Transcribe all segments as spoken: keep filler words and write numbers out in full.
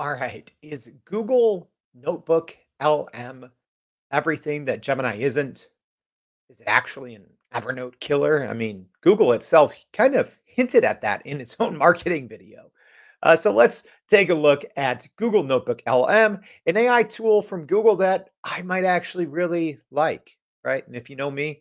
All right. Is Google Notebook L M everything that Gemini isn't? Is it actually an Evernote killer? I mean, Google itself kind of hinted at that in its own marketing video. Uh, so let's take a look at Google Notebook L M, an A I tool from Google that I might actually really like, right? And if you know me,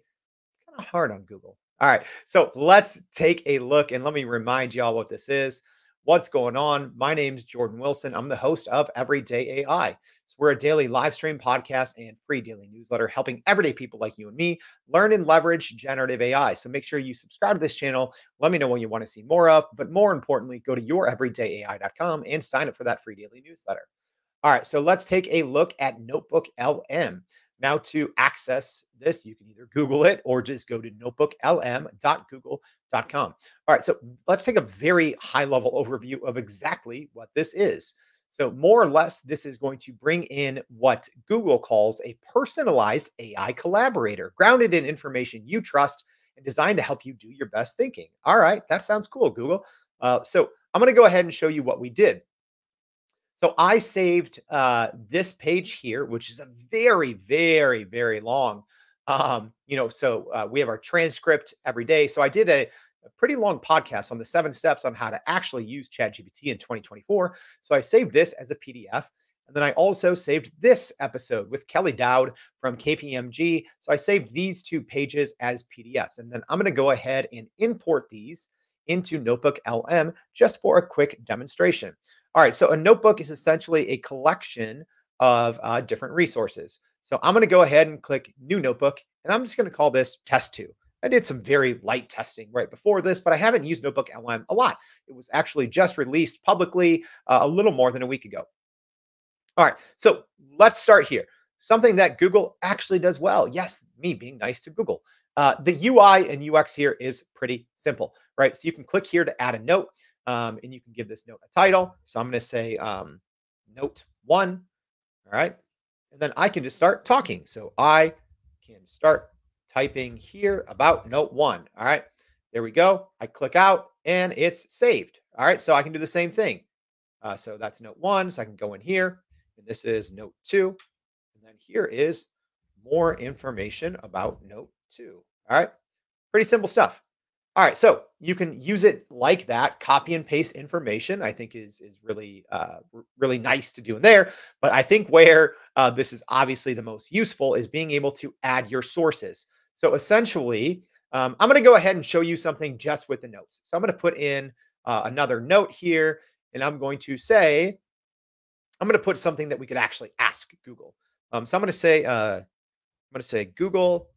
kind of hard on Google. All right, so let's take a look, and let me remind y'all what this is, what's going on. My name's Jordan Wilson. I'm the host of Everyday A I. So we're a daily live stream, podcast, and free daily newsletter helping everyday people like you and me learn and leverage generative A I. So make sure you subscribe to this channel. Let me know what you want to see more of, but more importantly, go to your everyday A I dot com and sign up for that free daily newsletter. All right, so let's take a look at Notebook L M. Now, to access this, you can either Google it or just go to notebook L M dot google dot com. All right, so let's take a very high-level overview of exactly what this is. So more or less, this is going to bring in what Google calls a personalized A I collaborator, grounded in information you trust and designed to help you do your best thinking. All right, that sounds cool, Google. Uh, so I'm going to go ahead and show you what we did. So I saved uh, this page here, which is a very, very, very long, um, you know, so uh, we have our transcript every day. So I did a, a pretty long podcast on the seven steps on how to actually use ChatGPT in twenty twenty-four. So I saved this as a P D F. And then I also saved this episode with Kelly Dowd from K P M G. So I saved these two pages as P D Fs. And then I'm going to go ahead and import these into Notebook L M just for a quick demonstration. All right, so a notebook is essentially a collection of uh, different resources. So I'm going to go ahead and click New Notebook, and I'm just going to call this Test two. I did some very light testing right before this, but I haven't used Notebook L M a lot. It was actually just released publicly uh, a little more than a week ago. All right, so let's start here. Something that Google actually does well. Yes, me being nice to Google. Uh, the U I and U X here is pretty simple, right? So you can click here to add a note. Um, and you can give this note a title. So I'm going to say um, note one. All right. And then I can just start talking. So I can start typing here about note one. All right. There we go. I click out and it's saved. All right. So I can do the same thing. Uh, so that's note one. So I can go in here and this is note two. And then here is more information about note two. All right. Pretty simple stuff. All right, so you can use it like that. Copy and paste information, I think, is is really uh, really nice to do in there. But I think where uh, this is obviously the most useful is being able to add your sources. So essentially, um, I'm going to go ahead and show you something just with the notes. So I'm going to put in uh, another note here, and I'm going to say, I'm going to put something that we could actually ask Google. Um, so I'm going to say, uh, I'm going to say Google.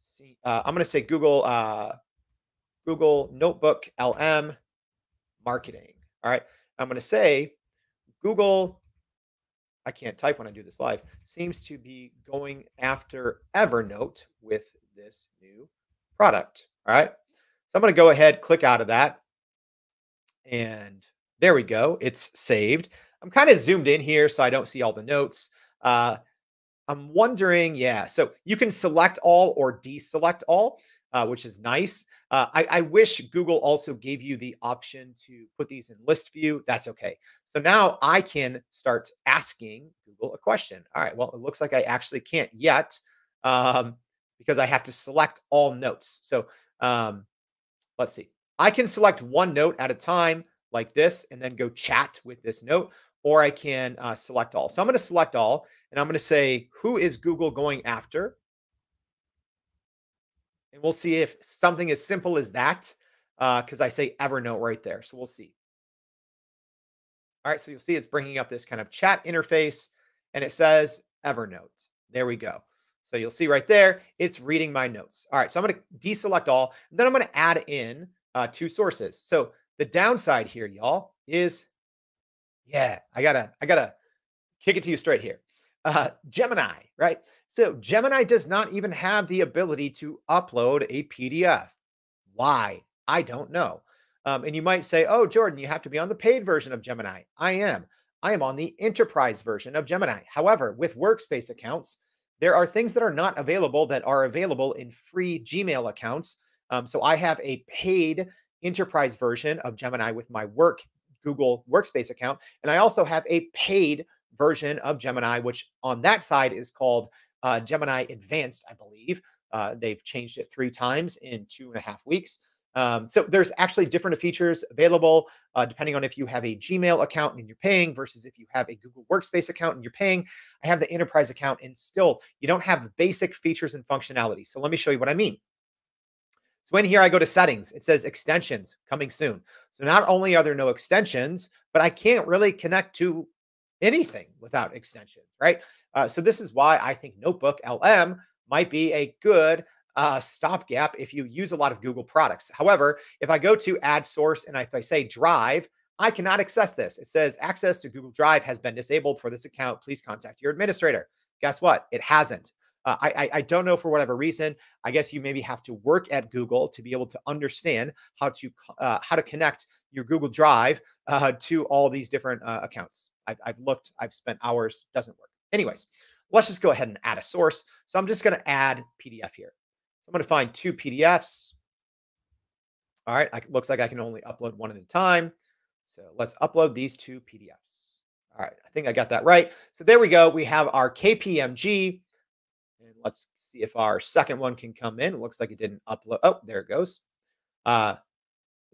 See, uh, I'm going to say Google. Uh, Google Notebook L M marketing. All right. I'm going to say Google, I can't type when I do this live, seems to be going after Evernote with this new product. All right. So I'm going to go ahead, click out of that. And there we go. It's saved. I'm kind of zoomed in here so I don't see all the notes. Uh, I'm wondering, yeah, so you can select all or deselect all. Uh, which is nice. Uh, I, I wish Google also gave you the option to put these in list view. That's okay. So now I can start asking Google a question. All right, well, it looks like I actually can't yet um, because I have to select all notes. So um, let's see. I can select one note at a time like this and then go chat with this note, or I can uh, select all. So I'm going to select all, and I'm going to say, who is Google going after? And we'll see if something as simple as that, because uh, I say Evernote right there. So we'll see. All right, so you'll see it's bringing up this kind of chat interface, and it says Evernote. There we go. So you'll see right there, it's reading my notes. All right, so I'm going to deselect all, and then I'm going to add in uh, two sources. So the downside here, y'all, is, yeah, I gotta, I gotta kick it to you straight here. Uh, Gemini, right? So Gemini does not even have the ability to upload a P D F. Why? I don't know. Um, and you might say, oh, Jordan, you have to be on the paid version of Gemini. I am. I am on the enterprise version of Gemini. However, with workspace accounts, there are things that are not available that are available in free Gmail accounts. Um, so I have a paid enterprise version of Gemini with my work Google Workspace account. And I also have a paid version of Gemini, which on that side is called uh, Gemini Advanced, I believe. Uh, they've changed it three times in two and a half weeks. Um, so there's actually different features available uh, depending on if you have a Gmail account and you're paying versus if you have a Google Workspace account and you're paying. I have the enterprise account and still you don't have basic features and functionality. So let me show you what I mean. So in here, I go to settings. It says extensions coming soon. So not only are there no extensions, but I can't really connect to anything without extensions, right? Uh, so this is why I think Notebook L M might be a good uh, stopgap if you use a lot of Google products. However, if I go to add source and if I say Drive, I cannot access this. It says access to Google Drive has been disabled for this account. Please contact your administrator. Guess what? It hasn't. Uh, I, I don't know for whatever reason. I guess you maybe have to work at Google to be able to understand how to uh, how to connect your Google Drive uh, to all these different uh, accounts. I've, I've looked. I've spent hours. Doesn't work. Anyways, let's just go ahead and add a source. So I'm just going to add P D F here. I'm going to find two P D Fs. All right. It looks like I can only upload one at a time. So let's upload these two P D Fs. All right. I think I got that right. So there we go. We have our K P M G. And let's see if our second one can come in. It looks like it didn't upload. Oh, there it goes. Uh,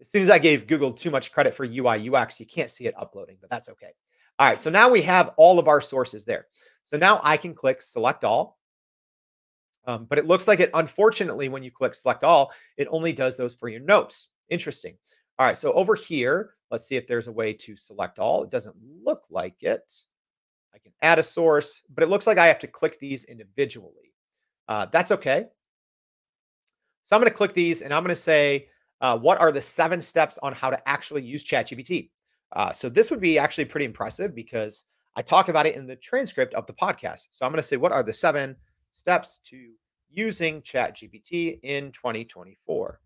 as soon as I gave Google too much credit for U I U X, you can't see it uploading, but that's okay. All right. So now we have all of our sources there. So now I can click select all. Um, but it looks like it, unfortunately, when you click select all, it only does those for your notes. Interesting. All right. So over here, let's see if there's a way to select all. It doesn't look like it. I can add a source, but it looks like I have to click these individually. Uh, that's okay. So I'm going to click these and I'm going to say, uh, what are the seven steps on how to actually use ChatGPT? Uh, so this would be actually pretty impressive because I talk about it in the transcript of the podcast. So I'm going to say, what are the seven steps to using ChatGPT in twenty twenty-four?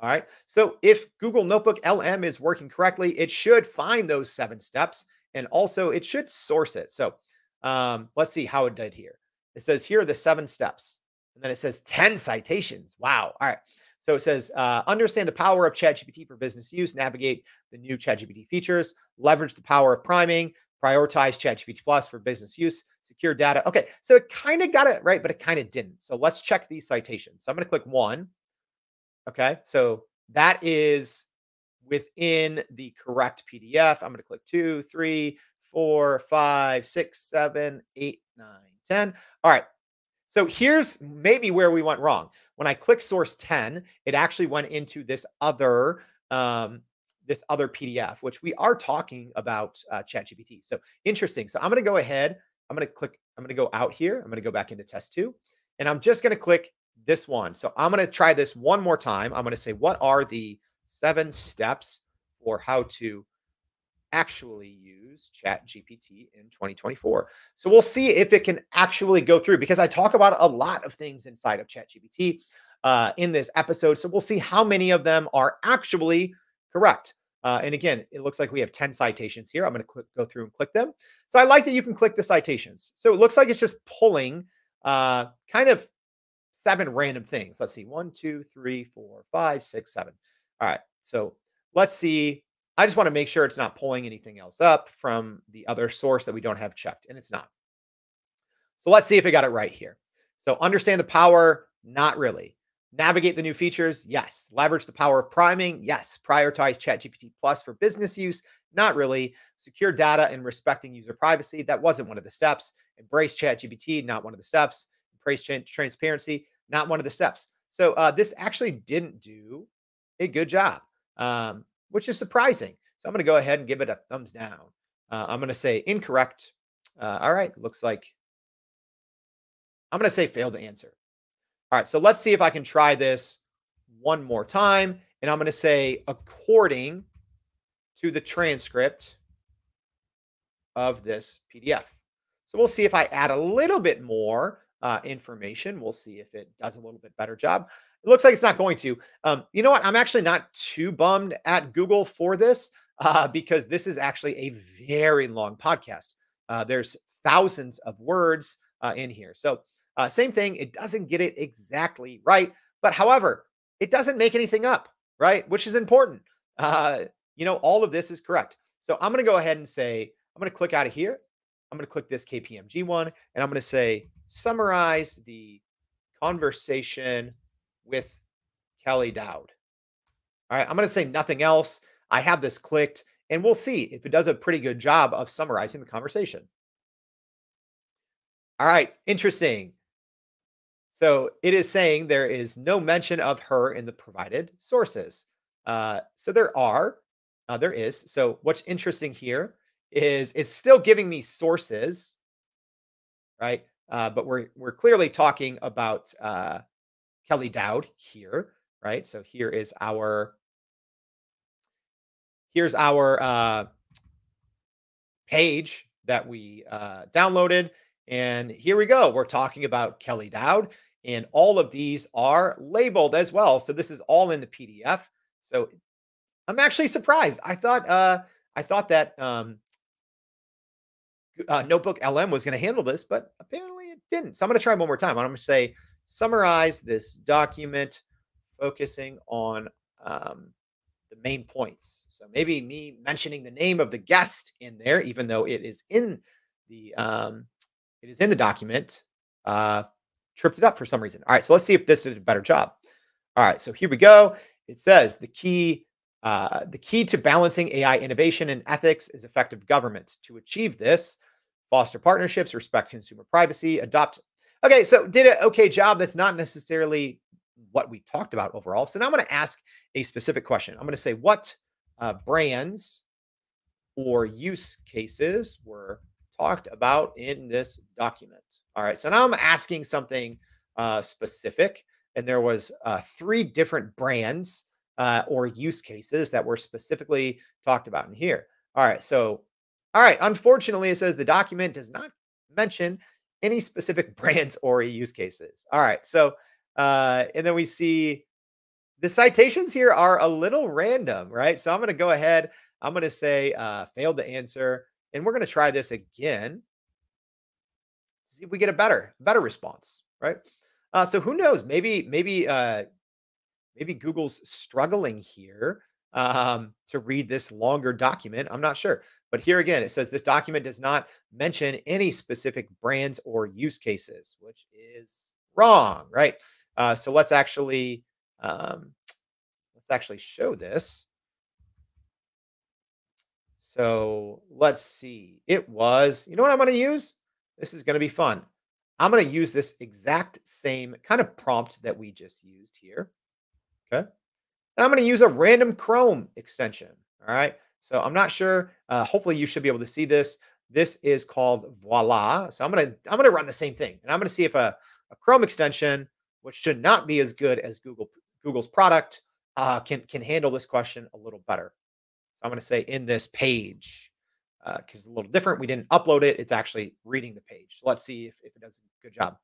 All right. So if Google Notebook L M is working correctly, it should find those seven steps. And also it should source it. So um, let's see how it did here. It says, here are the seven steps. And then it says ten citations. Wow. All right. So it says, uh, understand the power of ChatGPT for business use, navigate the new ChatGPT features, leverage the power of priming, prioritize ChatGPT Plus for business use, secure data. Okay. So it kind of got it right, but it kind of didn't. So let's check these citations. So I'm going to click one. Okay. So that is within the correct P D F. I'm going to click two, three, four, five, six, seven, eight, nine, ten. All right. So here's maybe where we went wrong. When I click source ten, it actually went into this other, um, this other P D F, which we are talking about uh, ChatGPT. So interesting. So I'm going to go ahead. I'm going to click, I'm going to go out here. I'm going to go back into test two and I'm just going to click this one. So I'm going to try this one more time. I'm going to say, what are the seven steps for how to actually use ChatGPT in twenty twenty-four. So we'll see if it can actually go through because I talk about a lot of things inside of ChatGPT uh, in this episode. So we'll see how many of them are actually correct. Uh, and again, it looks like we have ten citations here. I'm going to go through and click them. So I like that you can click the citations. So it looks like it's just pulling uh, kind of seven random things. Let's see. One, two, three, four, five, six, seven. All right. So let's see. I just want to make sure it's not pulling anything else up from the other source that we don't have checked, and it's not. So let's see if it got it right here. So understand the power. Not really. Navigate the new features. Yes. Leverage the power of priming. Yes. Prioritize ChatGPT Plus for business use. Not really. Secure data and respecting user privacy. That wasn't one of the steps. Embrace ChatGPT. Not one of the steps. Embrace transparency. Not one of the steps. So uh, this actually didn't do a good job, um, which is surprising. So I'm going to go ahead and give it a thumbs down. Uh, I'm going to say incorrect. Uh, all right. Looks like I'm going to say failed to answer. All right. So let's see if I can try this one more time. And I'm going to say according to the transcript of this P D F. So we'll see if I add a little bit more uh, information. We'll see if it does a little bit better job. It looks like it's not going to. Um, you know what? I'm actually not too bummed at Google for this uh, because this is actually a very long podcast. Uh, there's thousands of words uh, in here. So uh, same thing. It doesn't get it exactly right. But however, it doesn't make anything up, right? Which is important. Uh, you know, all of this is correct. So I'm going to go ahead and say, I'm going to click out of here. I'm going to click this K P M G one, and I'm going to say, summarize the conversation with Kelly Dowd. All right. I'm going to say nothing else. I have this clicked, and we'll see if it does a pretty good job of summarizing the conversation. All right. Interesting. So it is saying there is no mention of her in the provided sources. Uh, so there are, uh, there is. So what's interesting here is it's still giving me sources, right? Uh, but we're, we're clearly talking about uh, Kelly Dowd here, right? So here is our, here's our uh, page that we uh, downloaded. And here we go. We're talking about Kelly Dowd, and all of these are labeled as well. So this is all in the P D F. So I'm actually surprised. I thought, uh, I thought that um, uh, NotebookLM was going to handle this, but apparently it didn't. So I'm going to try one more time. I'm going to say, summarize this document, focusing on um, the main points. So maybe me mentioning the name of the guest in there, even though it is in the um, it is in the document, uh, tripped it up for some reason. All right, so let's see if this did a better job. All right, so here we go. It says the key, uh, the key to balancing A I innovation and ethics is effective government. To achieve this, foster partnerships, respect consumer privacy, adopt. Okay, so did an okay job. That's not necessarily what we talked about overall. So now I'm going to ask a specific question. I'm going to say, what uh, brands or use cases were talked about in this document? All right, so now I'm asking something uh, specific, and there was uh, three different brands uh, or use cases that were specifically talked about in here. All right, so, all right, unfortunately, it says the document does not mention any specific brands or use cases. All right, so, uh, and then we see the citations here are a little random, right? So I'm gonna go ahead, I'm gonna say uh, failed to answer. And we're going to try this again, see if we get a better, better response, right? Uh, so who knows? Maybe, maybe, uh, maybe Google's struggling here um, to read this longer document. I'm not sure. But here again, it says this document does not mention any specific brands or use cases, which is wrong, right? Uh, so let's actually um, let's actually show this. So let's see. It was, you know what I'm going to use? This is going to be fun. I'm going to use this exact same kind of prompt that we just used here. Okay. And I'm going to use a random Chrome extension. All right. So I'm not sure. Uh, hopefully you should be able to see this. This is called Voila. So I'm going to, I'm going to run the same thing, and I'm going to see if a, a Chrome extension, which should not be as good as Google, Google's product, uh, can, can handle this question a little better. So I'm going to say in this page, because uh, it's a little different. We didn't upload it. It's actually reading the page. Let's see if, if it does a good job.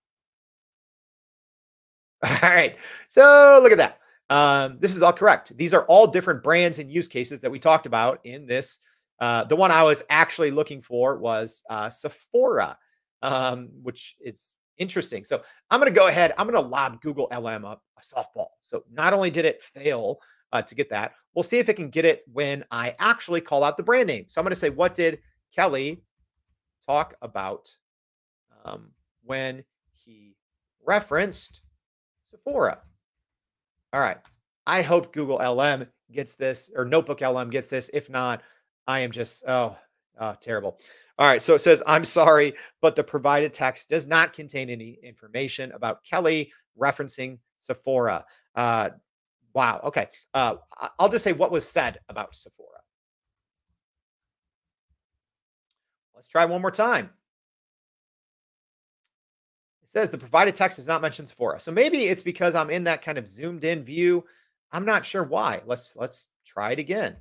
All right. So look at that. Um, this is all correct. These are all different brands and use cases that we talked about in this. Uh, the one I was actually looking for was uh, Sephora, um, which is interesting. So I'm going to go ahead. I'm going to lob Google L M up a softball. So not only did it fail Uh, to get that, we'll see if it can get it when I actually call out the brand name. So I'm going to say, what did Kelly talk about um, when he referenced Sephora? All right. I hope Google L M gets this, or NotebookLM gets this. If not, I am just, oh, oh, terrible. All right. So it says, I'm sorry, but the provided text does not contain any information about Kelly referencing Sephora. Uh, Wow. Okay. Uh, I'll just say what was said about Sephora. Let's try one more time. It says the provided text does not mention Sephora. So maybe it's because I'm in that kind of zoomed in view. I'm not sure why. Let's, let's try it again.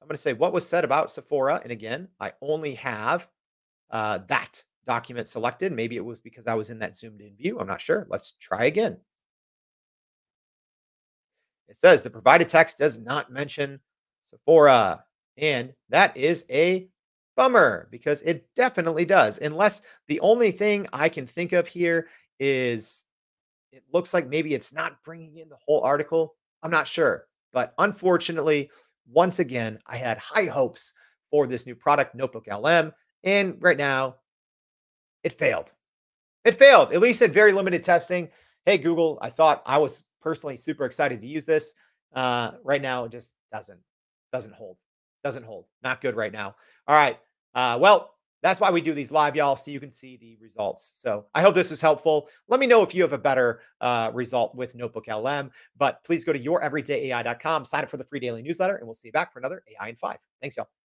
I'm going to say what was said about Sephora. And again, I only have uh, that document selected. Maybe it was because I was in that zoomed in view. I'm not sure. Let's try again. It says the provided text does not mention Sephora, and that is a bummer because it definitely does. Unless the only thing I can think of here is it looks like maybe it's not bringing in the whole article. I'm not sure, but unfortunately Once again, I had high hopes for this new product, Notebook L M, and right now it failed. It failed, at least at very limited testing. Hey, Google, I thought I was personally super excited to use this. Uh, right now, it just doesn't, doesn't hold, doesn't hold. Not good right now. All right. Uh, well, that's why we do these live, y'all, so you can see the results. So I hope this was helpful. Let me know if you have a better uh, result with Notebook L M, but please go to your everyday A I dot com, sign up for the free daily newsletter, and we'll see you back for another A I in five. Thanks, y'all.